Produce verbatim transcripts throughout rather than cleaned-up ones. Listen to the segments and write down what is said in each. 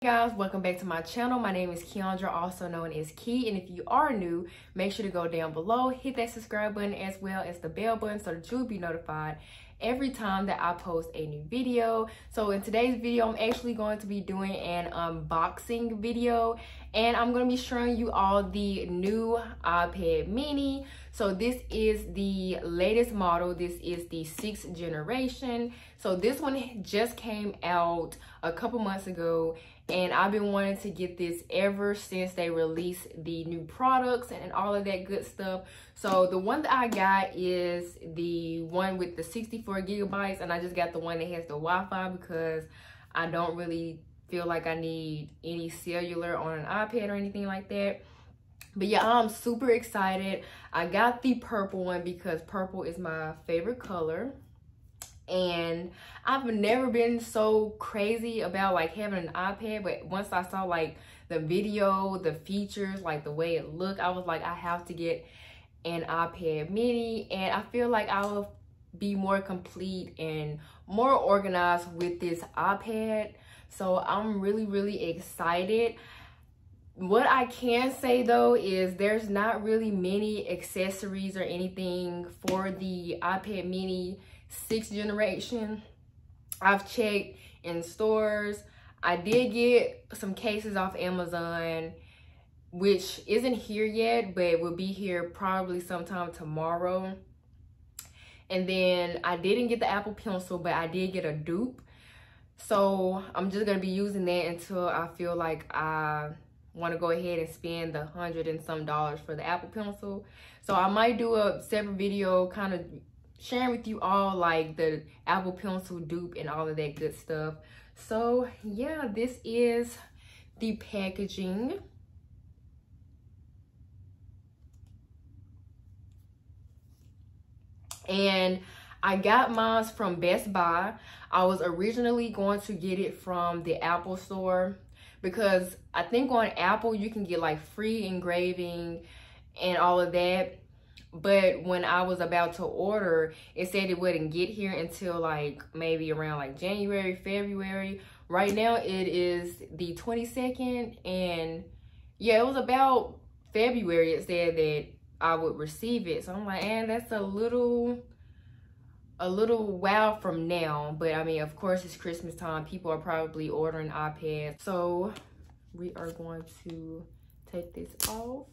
Hey guys, welcome back to my channel. My name is Kiondra, also known as Key, and if you are new, make sure to go down below, hit that subscribe button as well as the bell button so that you'll be notified every time that I post a new video. So in today's video, I'm actually going to be doing an unboxing video, and I'm going to be showing you all the new iPad Mini. So this is the latest model. This is the sixth generation. So this one just came out a couple months ago, and I've been wanting to get this ever since they released the new products and all of that good stuff. So the one that I got is the one with the sixty-four gigabytes, and I just got the one that has the Wi-Fi because I don't really feel like I need any cellular on an iPad or anything like that. But yeah, I'm super excited. I got the purple one because purple is my favorite color, and I've never been so crazy about like having an iPad, but once I saw like the video, the features, like the way it looked, I was like, I have to get an iPad Mini, and I feel like I will be more complete and more organized with this iPad. So I'm really, really excited. What I can say though is there's not really many accessories or anything for the iPad Mini sixth generation. I've checked in stores. I did get some cases off Amazon, which isn't here yet, but will be here probably sometime tomorrow. And then I didn't get the Apple Pencil, but I did get a dupe. So I'm just gonna be using that until I feel like I want to go ahead and spend the hundred and some dollars for the Apple Pencil. So I might do a separate video kind of sharing with you all like the Apple Pencil dupe and all of that good stuff. So yeah, this is the packaging. And I got mine from Best Buy. I was originally going to get it from the Apple store because I think on Apple you can get like free engraving and all of that. But when I was about to order, it said it wouldn't get here until like maybe around like January, February. Right now it is the twenty-second, and yeah, it was about February it said that I would receive it. So I'm like, and that's a little a little while from now. But I mean, of course it's Christmas time, people are probably ordering iPads. So we are going to take this off.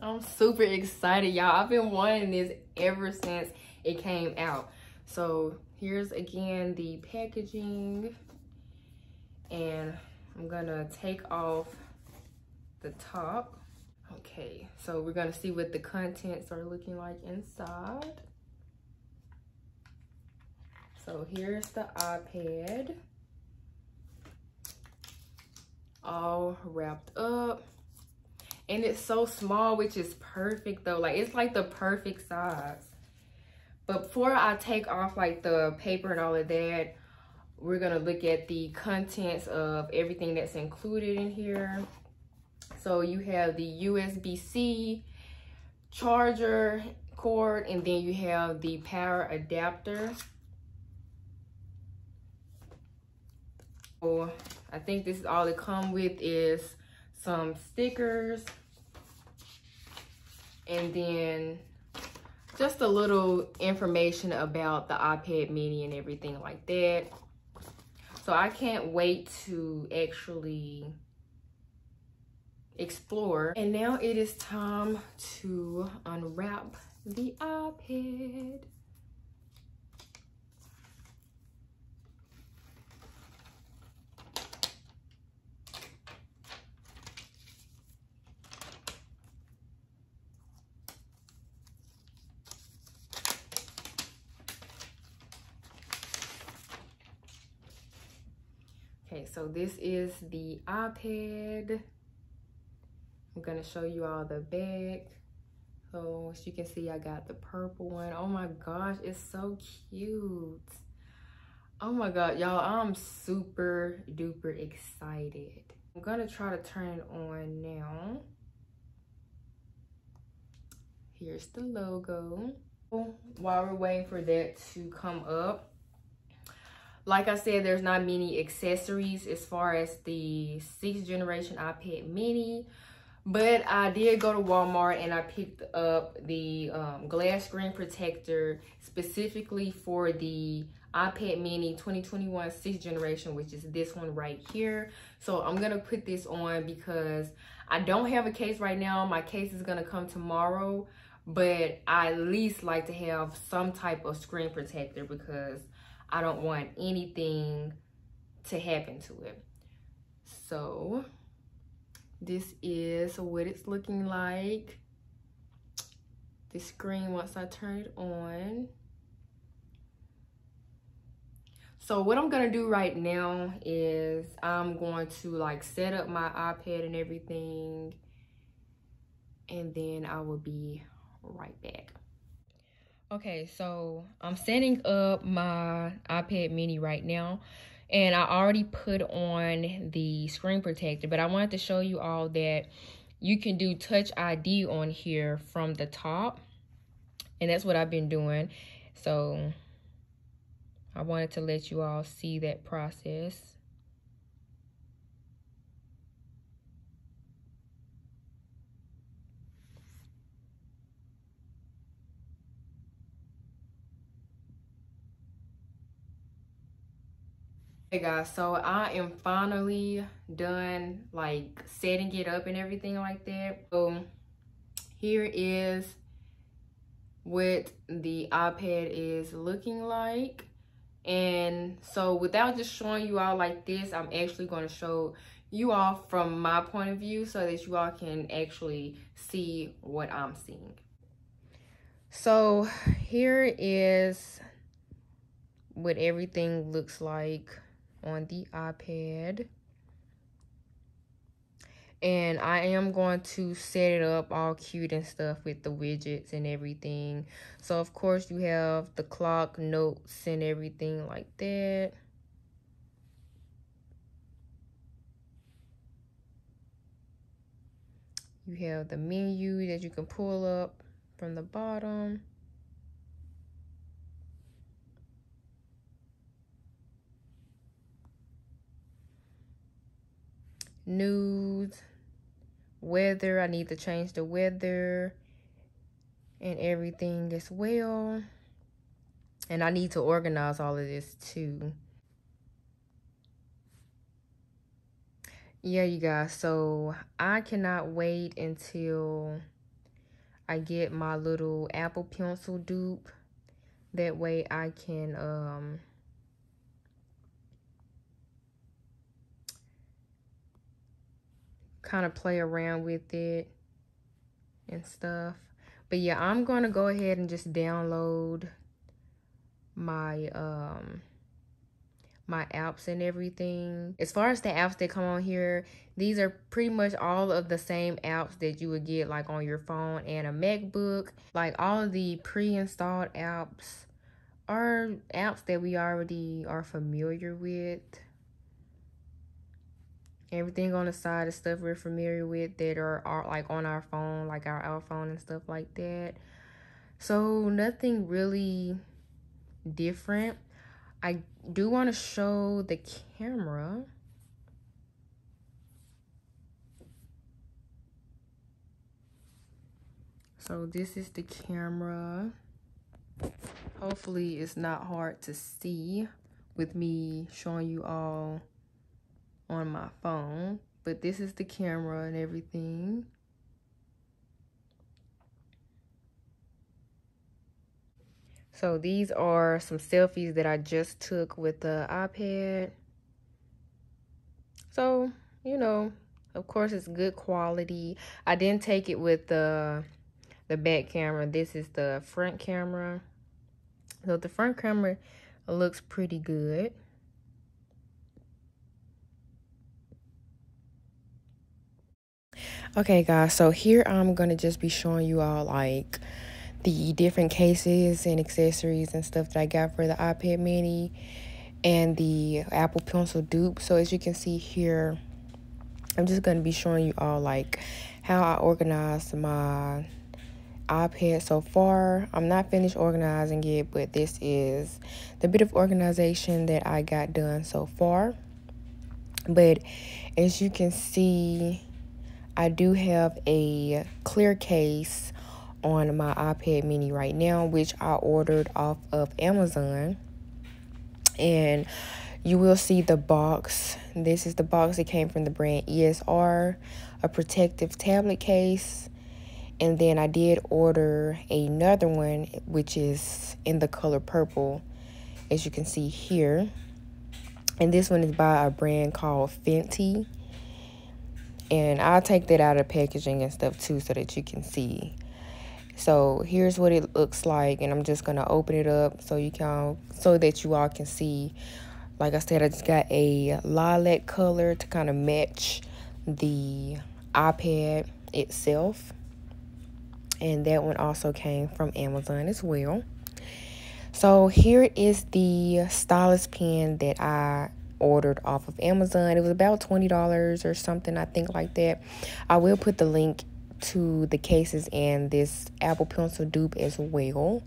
I'm super excited, y'all. I've been wanting this ever since it came out. So here's again the packaging, and I'm gonna take off the top. Okay, so we're gonna see what the contents are looking like inside. So here's the iPad, all wrapped up. And it's so small, which is perfect though. Like it's like the perfect size. But before I take off like the paper and all of that, we're gonna look at the contents of everything that's included in here. So you have the U S B C charger cord, and then you have the power adapter. So I think this is all it comes with is some stickers, and then just a little information about the iPad Mini and everything like that. So I can't wait to actually explore. And now it is time to unwrap the iPad. Okay, so this is the iPad. I'm gonna show you all the back. So as you can see, I got the purple one. Oh my gosh, it's so cute. Oh my God, y'all, I'm super duper excited. I'm gonna try to turn it on now. here's the logo. While we're waiting for that to come up, like I said, there's not many accessories as far as the sixth generation iPad Mini, but I did go to Walmart and I picked up the um, glass screen protector specifically for the iPad Mini twenty twenty-one sixth generation, which is this one right here. So I'm gonna put this on because I don't have a case right now. My case is gonna come tomorrow, but I at least like to have some type of screen protector because I don't want anything to happen to it. So this is what it's looking like, the screen, once I turn it on. So what I'm gonna do right now is I'm going to like set up my iPad and everything, and then I will be right back. Okay, so I'm setting up my iPad Mini right now, and I already put on the screen protector, but I wanted to show you all that you can do Touch I D on here from the top, and that's what I've been doing. So I wanted to let you all see that process. Hey guys, so I am finally done like setting it up and everything like that. So here is what the iPad is looking like. And so without just showing you all like this, I'm actually going to show you all from my point of view so that you all can actually see what I'm seeing. So here is what everything looks like on the iPad. And I am going to set it up all cute and stuff with the widgets and everything. So, of course, you have the clock, notes, and everything like that. You have the menu that you can pull up from the bottom. News, weather, I need to change the weather and everything as well. And I need to organize all of this too. Yeah, you guys, so I cannot wait until I get my little Apple Pencil dupe. That way I can um kind of play around with it and stuff. But yeah, I'm going to go ahead and just download my um my apps and everything. As far as the apps that come on here, these are pretty much all of the same apps that you would get like on your phone and a MacBook. Like all of the pre-installed apps are apps that we already are familiar with. Everything on the side is stuff we're familiar with that are, are like on our phone, like our iPhone and stuff like that. So nothing really different. I do want to show the camera. So this is the camera. Hopefully it's not hard to see with me showing you all on my phone, but this is the camera and everything. So these are some selfies that I just took with the iPad. So, you know, of course it's good quality. I didn't take it with the the back camera. This is the front camera. So the front camera looks pretty good. Okay guys, so here I'm gonna just be showing you all like the different cases and accessories and stuff that I got for the iPad Mini and the Apple Pencil dupe. So as you can see here, I'm just gonna be showing you all like how I organized my iPad so far. I'm not finished organizing it, but this is the bit of organization that I got done so far. But as you can see, I do have a clear case on my iPad Mini right now, which I ordered off of Amazon, and you will see the box. This is the box that came from the brand E S R, a protective tablet case. And then I did order another one, which is in the color purple, as you can see here. And this one is by a brand called Fenty. And I'll take that out of packaging and stuff too, so that you can see. So here's what it looks like, and I'm just gonna open it up so you can, so that you all can see. Like I said, I just got a lilac color to kind of match the iPad itself. And that one also came from Amazon as well. So here is the stylus pen that I ordered off of Amazon. It was about twenty dollars or something, I think, like that. I will put the link to the cases and this Apple Pencil dupe as well,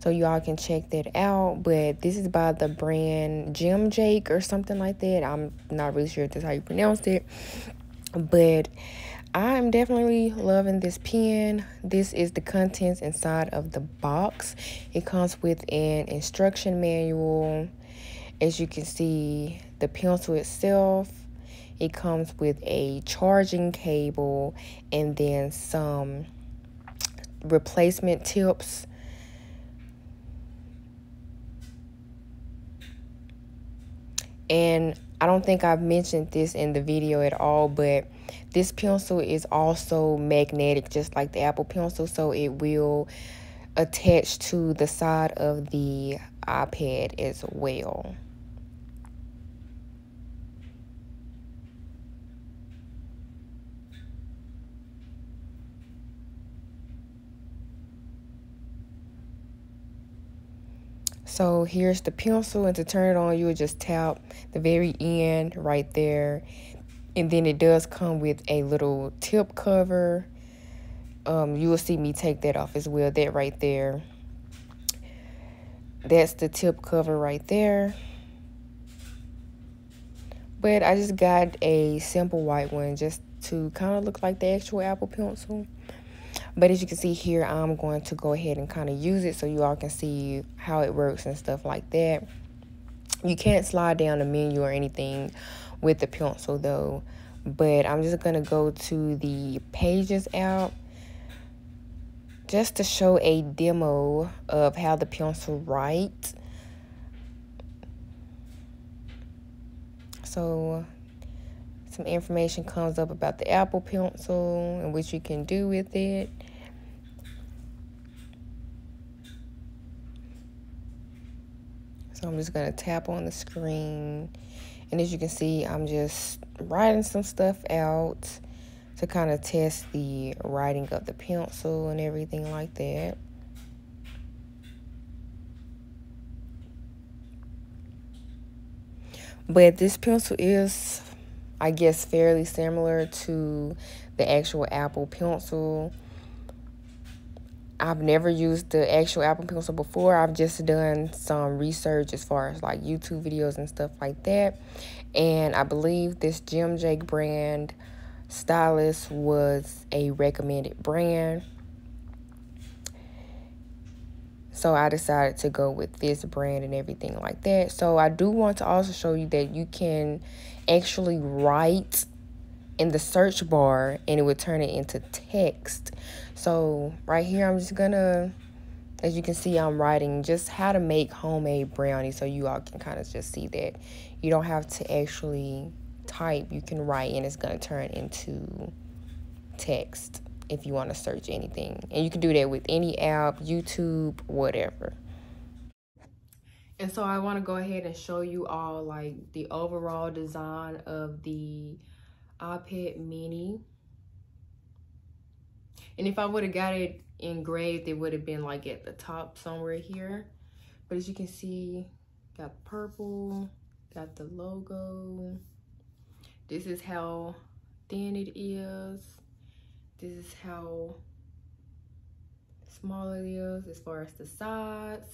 so y'all can check that out. But this is by the brand Jim Jake or something like that. I'm not really sure if that's how you pronounce it, but I'm definitely loving this pen. This is the contents inside of the box. It comes with an instruction manual. As you can see, the pencil itself. It comes with a charging cable and then some replacement tips. And I don't think I've mentioned this in the video at all, but this pencil is also magnetic, just like the Apple Pencil, so it will attach to the side of the iPad as well. So here's the pencil, and to turn it on, you would just tap the very end right there. And then it does come with a little tip cover. Um, you will see me take that off as well, that right there. That's the tip cover right there. But I just got a simple white one just to kind of look like the actual Apple Pencil. But as you can see here, I'm going to go ahead and kind of use it so you all can see how it works and stuff like that. You can't slide down the menu or anything with the pencil though. But I'm just going to go to the Pages app just to show a demo of how the pencil writes. So some information comes up about the Apple Pencil and what you can do with it. So I'm just going to tap on the screen, and as you can see, I'm just writing some stuff out to kind of test the writing of the pencil and everything like that. But this pencil is, I guess, fairly similar to the actual Apple Pencil. I've never used the actual Apple Pencil before. I've just done some research as far as like YouTube videos and stuff like that. And I believe this Jim Jake brand stylus was a recommended brand. So I decided to go with this brand and everything like that. So I do want to also show you that you can actually write in the search bar and it would turn it into text. So right here, I'm just gonna, as you can see, I'm writing just how to make homemade brownies, so you all can kind of just see that you don't have to actually type. You can write and it's gonna turn into text if you want to search anything. And you can do that with any app, YouTube, whatever. And so I want to go ahead and show you all like the overall design of the iPad Mini. And if I would have got it engraved, it would have been like at the top somewhere here. But as you can see, got purple, got the logo. This is how thin it is. This is how small it is as far as the sides.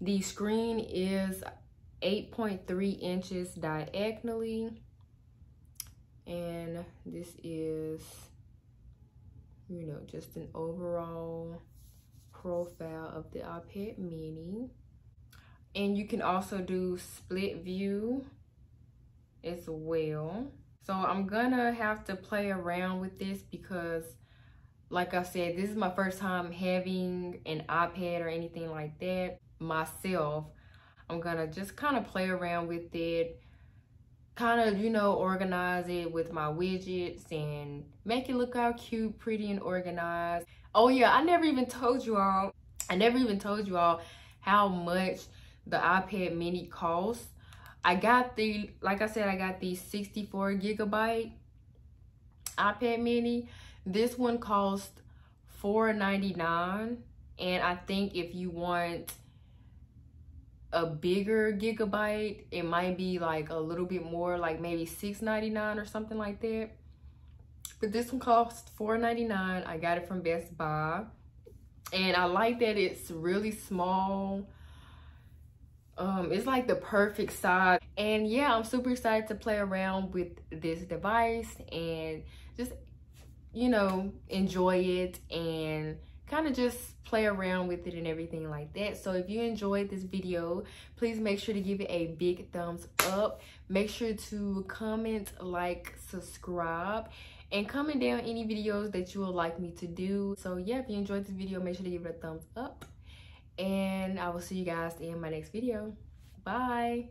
The screen is eight point three inches diagonally, and this is, you know, just an overall profile of the iPad Mini. And you can also do split view as well. So I'm gonna have to play around with this because, like I said, this is my first time having an iPad or anything like that myself. I'm gonna just kind of play around with it, kind of, you know, organize it with my widgets and make it look all cute, pretty, and organized. Oh yeah, I never even told you all, I never even told you all how much the iPad Mini costs. I got the, like I said, I got the sixty-four gigabyte iPad Mini. This one costs four ninety-nine, and I think if you want a bigger gigabyte, it might be like a little bit more, like maybe six ninety-nine or something like that. But this one costs four ninety-nine. I got it from Best Buy, and I like that it's really small. Um, it's like the perfect size. And yeah, I'm super excited to play around with this device and just, you know, enjoy it and kind of just play around with it and everything like that. So if you enjoyed this video, please make sure to give it a big thumbs up. Make sure to comment, like, subscribe, and comment down any videos that you would like me to do. So yeah, if you enjoyed this video, make sure to give it a thumbs up, and I will see you guys in my next video. Bye.